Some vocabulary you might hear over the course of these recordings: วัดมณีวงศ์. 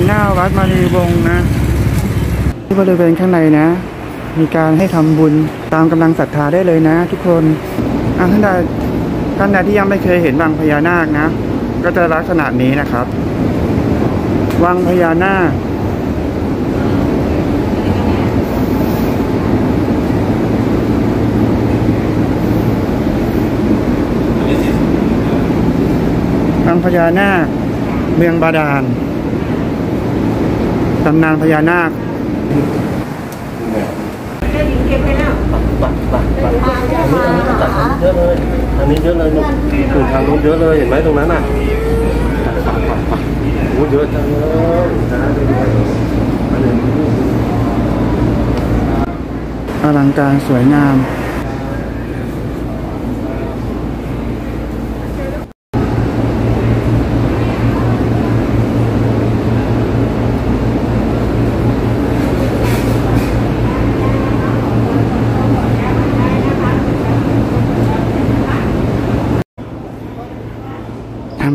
ณหน้าวัดมณีวงศ์นะที่บริเวณข้างในนะมีการให้ทำบุญตามกำลังศรัทธาได้เลยนะทุกคนท่านใดที่ยังไม่เคยเห็นวังพญานาคนะก็จะลักษณะนี้นะครับวังพญานาควังพญานาคเมืองบาดาลตำนานพญานาคอันนี้เยอะเลยนู่นทางนู้นเยอะเลยเห็นไหมตรงนั้นน่ะโอ้เยอะจังเลยอลังการสวยงาม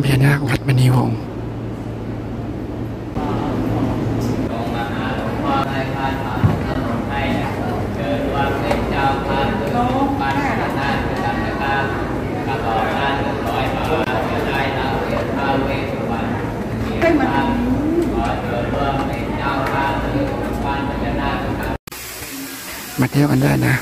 พญานาควัดมณีวงศ์มาเที่ยวกันได้นะ